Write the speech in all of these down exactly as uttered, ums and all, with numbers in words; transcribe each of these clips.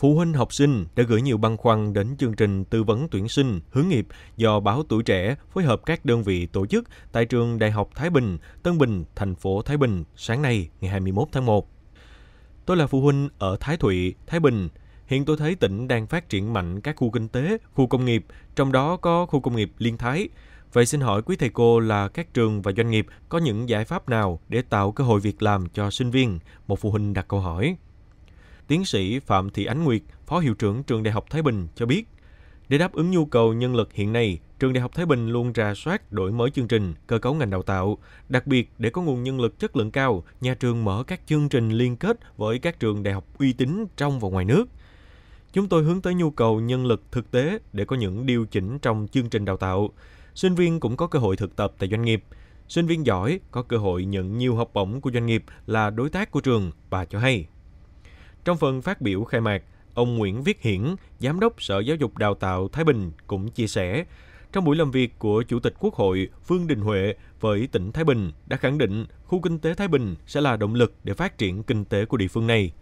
Phụ huynh học sinh đã gửi nhiều băn khoăn đến chương trình tư vấn tuyển sinh hướng nghiệp do Báo Tuổi Trẻ phối hợp các đơn vị tổ chức tại trường Đại học Thái Bình, Tân Bình, thành phố Thái Bình sáng nay ngày hai mươi mốt tháng một. Tôi là phụ huynh ở Thái Thụy, Thái Bình. Hiện tôi thấy tỉnh đang phát triển mạnh các khu kinh tế, khu công nghiệp, trong đó có khu công nghiệp Liên Thái. Vậy xin hỏi quý thầy cô là các trường và doanh nghiệp có những giải pháp nào để tạo cơ hội việc làm cho sinh viên? Một phụ huynh đặt câu hỏi. Tiến sĩ Phạm Thị Ánh Nguyệt, Phó Hiệu trưởng Trường Đại học Thái Bình cho biết, để đáp ứng nhu cầu nhân lực hiện nay, Trường Đại học Thái Bình luôn rà soát đổi mới chương trình, cơ cấu ngành đào tạo. Đặc biệt, để có nguồn nhân lực chất lượng cao, nhà trường mở các chương trình liên kết với các trường đại học uy tín trong và ngoài nước. Chúng tôi hướng tới nhu cầu nhân lực thực tế để có những điều chỉnh trong chương trình đào tạo. Sinh viên cũng có cơ hội thực tập tại doanh nghiệp. Sinh viên giỏi có cơ hội nhận nhiều học bổng của doanh nghiệp là đối tác của trường, bà cho hay. Trong phần phát biểu khai mạc, ông Nguyễn Viết Hiển, Giám đốc Sở Giáo dục Đào tạo Thái Bình cũng chia sẻ, trong buổi làm việc của Chủ tịch Quốc hội Vương Đình Huệ với tỉnh Thái Bình đã khẳng định khu kinh tế Thái Bình sẽ là động lực để phát triển kinh tế của địa phương này.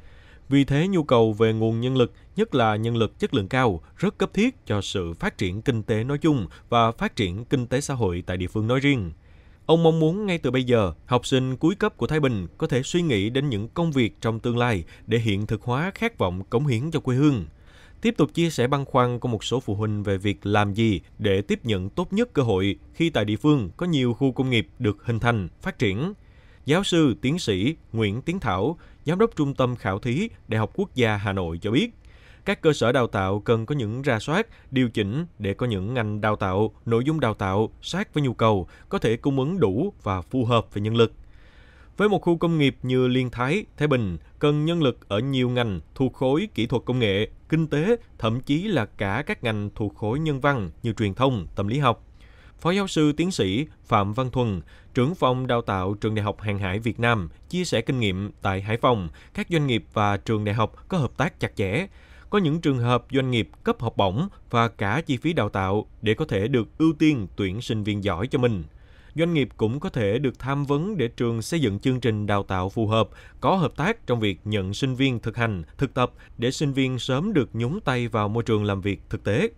Vì thế, nhu cầu về nguồn nhân lực, nhất là nhân lực chất lượng cao, rất cấp thiết cho sự phát triển kinh tế nói chung và phát triển kinh tế xã hội tại địa phương nói riêng. Ông mong muốn ngay từ bây giờ, học sinh cuối cấp của Thái Bình có thể suy nghĩ đến những công việc trong tương lai để hiện thực hóa khát vọng cống hiến cho quê hương. Tiếp tục chia sẻ băn khoăn của một số phụ huynh về việc làm gì để tiếp nhận tốt nhất cơ hội khi tại địa phương có nhiều khu công nghiệp được hình thành, phát triển. Giáo sư, tiến sĩ Nguyễn Tiến Thảo, Giám đốc Trung tâm Khảo thí Đại học Quốc gia Hà Nội cho biết, các cơ sở đào tạo cần có những rà soát, điều chỉnh để có những ngành đào tạo, nội dung đào tạo sát với nhu cầu, có thể cung ứng đủ và phù hợp về nhân lực. Với một khu công nghiệp như Liên Thái, Thái Bình, cần nhân lực ở nhiều ngành thuộc khối kỹ thuật công nghệ, kinh tế, thậm chí là cả các ngành thuộc khối nhân văn như truyền thông, tâm lý học. Phó giáo sư tiến sĩ Phạm Văn Thuần, trưởng phòng đào tạo Trường Đại học Hàng hải Việt Nam, chia sẻ kinh nghiệm tại Hải Phòng, các doanh nghiệp và trường đại học có hợp tác chặt chẽ. Có những trường hợp doanh nghiệp cấp học bổng và cả chi phí đào tạo để có thể được ưu tiên tuyển sinh viên giỏi cho mình. Doanh nghiệp cũng có thể được tham vấn để trường xây dựng chương trình đào tạo phù hợp, có hợp tác trong việc nhận sinh viên thực hành, thực tập để sinh viên sớm được nhúng tay vào môi trường làm việc thực tế.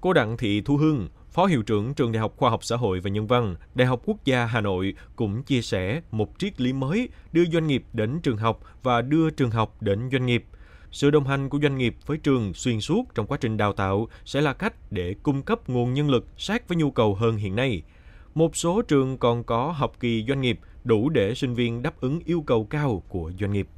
Cô Đặng Thị Thu Hương, Phó Hiệu trưởng Trường Đại học Khoa học Xã hội và Nhân văn, Đại học Quốc gia Hà Nội cũng chia sẻ một triết lý mới đưa doanh nghiệp đến trường học và đưa trường học đến doanh nghiệp. Sự đồng hành của doanh nghiệp với trường xuyên suốt trong quá trình đào tạo sẽ là cách để cung cấp nguồn nhân lực sát với nhu cầu hơn hiện nay. Một số trường còn có học kỳ doanh nghiệp đủ để sinh viên đáp ứng yêu cầu cao của doanh nghiệp.